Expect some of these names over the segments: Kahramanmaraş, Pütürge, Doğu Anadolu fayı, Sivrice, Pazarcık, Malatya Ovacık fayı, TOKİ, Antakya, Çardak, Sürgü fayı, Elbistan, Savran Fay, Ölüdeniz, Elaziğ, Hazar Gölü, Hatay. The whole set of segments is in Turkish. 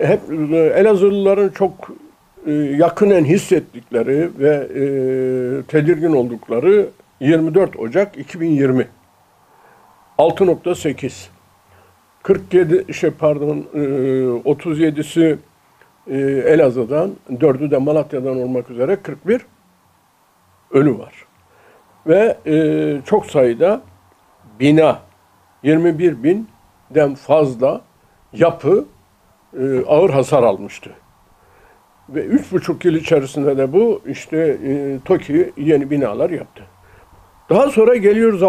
hep Elazığlıların çok yakınen hissettikleri ve tedirgin oldukları 24 Ocak 2020 6.8 37'si Elazığ'dan, 4'ü de Malatya'dan olmak üzere 41 ölü var. Ve çok sayıda bina, 21.000'den fazla yapı ağır hasar almıştı. Ve 3,5 yıl içerisinde de bu işte TOKİ yeni binalar yaptı. Daha sonra geliyoruz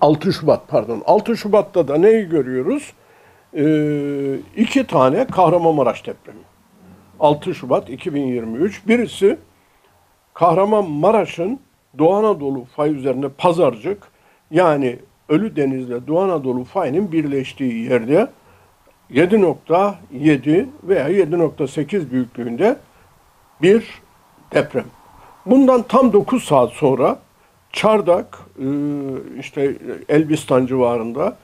6 Şubat'ta da neyi görüyoruz? 2 tane Kahramanmaraş depremi. 6 Şubat 2023. Birisi Kahramanmaraş'ın Doğu Anadolu fayı üzerinde Pazarcık, yani Ölüdeniz ile Doğu Anadolu fayının birleştiği yerde 7.7 veya 7.8 büyüklüğünde bir deprem. Bundan tam 9 saat sonra Çardak, işte Elbistan civarında,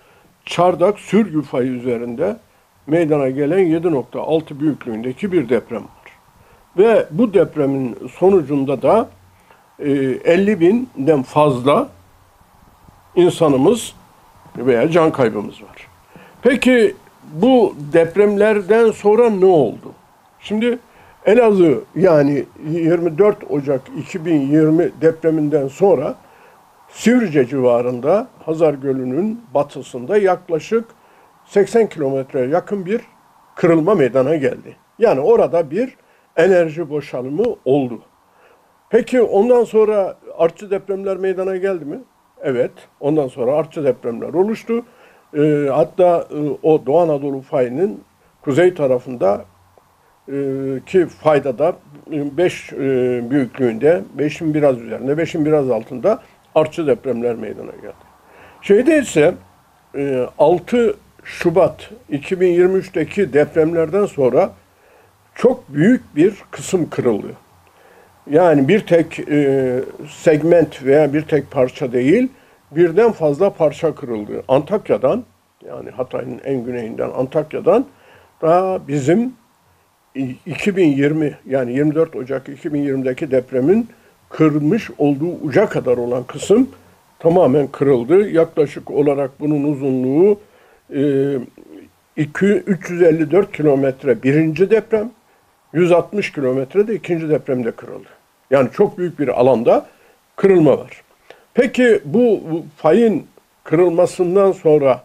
Çardak Sürgü fayı üzerinde meydana gelen 7.6 büyüklüğündeki bir deprem var. Ve bu depremin sonucunda da 50.000'den fazla insanımız veya can kaybımız var. Peki bu depremlerden sonra ne oldu? Şimdi Elazığ, yani 24 Ocak 2020 depreminden sonra Sivrice civarında, Hazar Gölü'nün batısında yaklaşık 80 kilometreye yakın bir kırılma meydana geldi. Yani orada bir enerji boşalımı oldu. Peki ondan sonra artçı depremler meydana geldi mi? Evet, ondan sonra artçı depremler oluştu. Hatta o Doğu Anadolu fayının kuzey tarafında ki fayda da 5 büyüklüğünde, 5'in biraz üzerinde, 5'in biraz altında artçı depremler meydana geldi. Şeyde ise 6 Şubat 2023'teki depremlerden sonra çok büyük bir kısım kırıldı. Yani bir tek segment veya bir tek parça değil, birden fazla parça kırıldı. Antakya'dan, yani Hatay'ın en güneyinden Antakya'dan, daha bizim 2020, yani 24 Ocak 2020'deki depremin kırmış olduğu uca kadar olan kısım tamamen kırıldı. Yaklaşık olarak bunun uzunluğu 354 kilometre birinci deprem, 160 kilometre de ikinci depremde kırıldı. Yani çok büyük bir alanda kırılma var. Peki bu fayın kırılmasından sonra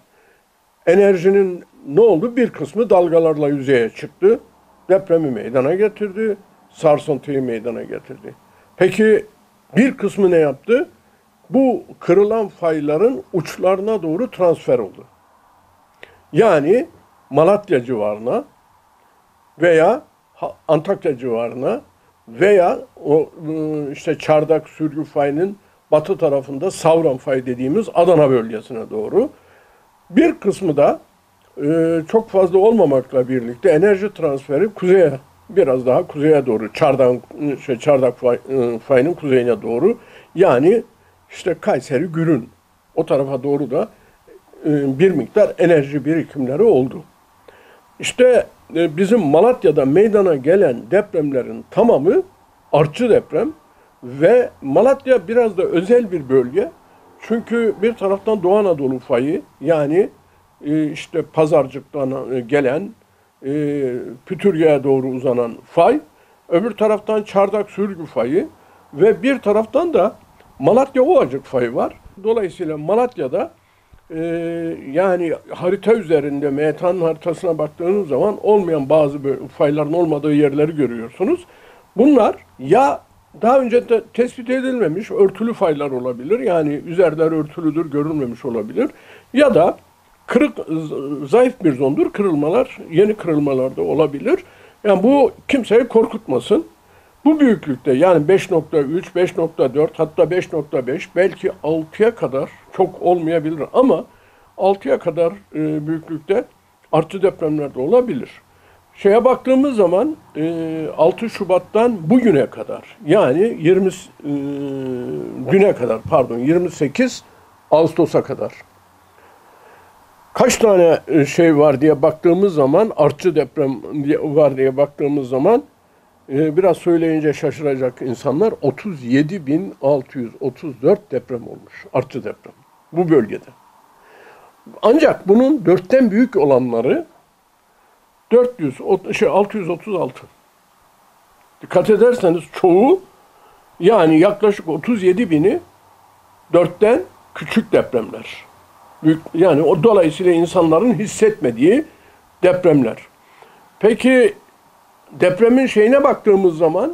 enerjinin ne oldu? Bir kısmı dalgalarla yüzeye çıktı. Depremi meydana getirdi, sarsıntıyı meydana getirdi. Peki bir kısmı ne yaptı? Bu kırılan fayların uçlarına doğru transfer oldu. Yani Malatya civarına veya Antakya civarına veya o işte Çardak Sürgü fayının batı tarafında Savran Fay dediğimiz Adana bölgesine doğru. Bir kısmı da çok fazla olmamakla birlikte enerji transferi kuzeye, biraz daha kuzeye doğru, Çardak Fayı'nın kuzeyine doğru, yani işte Kayseri, Gürün o tarafa doğru da bir miktar enerji birikimleri oldu. İşte bizim Malatya'da meydana gelen depremlerin tamamı artçı deprem ve Malatya biraz da özel bir bölge. Çünkü bir taraftan Doğu Anadolu Fayı, yani işte Pazarcık'tan gelen, Pütürge'ye doğru uzanan fay, öbür taraftan Çardak Sürgü fayı ve bir taraftan da Malatya Ovacık fayı var. Dolayısıyla Malatya'da yani harita üzerinde, MTA'nın haritasına baktığınız zaman olmayan bazı fayların olmadığı yerleri görüyorsunuz. Bunlar ya daha önce de tespit edilmemiş örtülü faylar olabilir, yani üzerler örtülüdür, görülmemiş olabilir, ya da kırık, zayıf bir zondur. Kırılmalar, yeni kırılmalar da olabilir. Yani bu kimseyi korkutmasın. Bu büyüklükte, yani 5.3, 5.4, hatta 5.5, belki 6'ya kadar, çok olmayabilir ama 6'ya kadar büyüklükte artçı depremler de olabilir. Şeye baktığımız zaman 6 Şubat'tan bugüne kadar, yani düne kadar, pardon, 28 Ağustos'a kadar Kaç tane şey var diye baktığımız zaman, artçı deprem var diye baktığımız zaman biraz söyleyince şaşıracak insanlar, 37.634 deprem olmuş. Artçı deprem. Bu bölgede. Ancak bunun dörtten büyük olanları 636. Dikkat ederseniz çoğu, yani yaklaşık 37.000'i dörtten küçük depremler. Büyük, yani o dolayısıyla insanların hissetmediği depremler. Peki depremin şeyine baktığımız zaman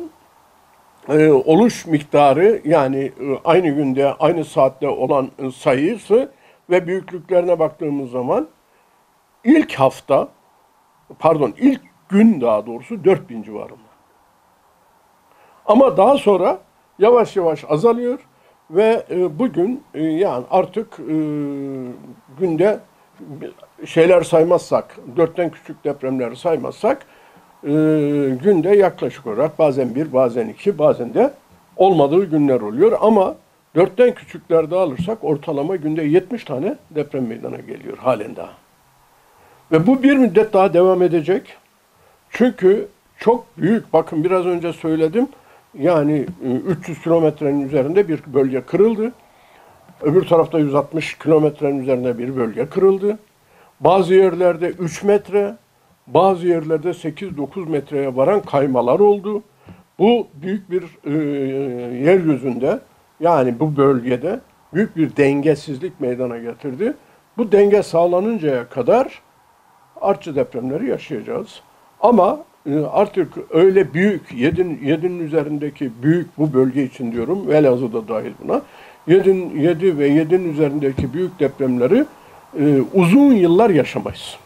oluş miktarı, yani aynı günde aynı saatte olan sayısı ve büyüklüklerine baktığımız zaman ilk gün daha doğrusu 4000 civarında. Ama daha sonra yavaş yavaş azalıyor. Ve bugün yani artık günde şeyler saymazsak, dörtten küçük depremleri saymazsak günde yaklaşık olarak bazen 1, bazen 2, bazen de olmadığı günler oluyor. Ama dörtten küçüklerde alırsak ortalama günde 70 tane deprem meydana geliyor halen daha. Ve bu bir müddet daha devam edecek. Çünkü çok büyük, bakın biraz önce söyledim. Yani 300 kilometrenin üzerinde bir bölge kırıldı. Öbür tarafta 160 kilometrenin üzerinde bir bölge kırıldı. Bazı yerlerde 3 metre, bazı yerlerde 8-9 metreye varan kaymalar oldu. Bu büyük bir yeryüzünde, yani bu bölgede büyük bir dengesizlik meydana getirdi. Bu denge sağlanıncaya kadar artçı depremleri yaşayacağız. Ama artık öyle büyük, 7'nin üzerindeki büyük, bu bölge için diyorum, Elazığ'da dahil buna, 7 ve 7'nin üzerindeki büyük depremleri uzun yıllar yaşamayız.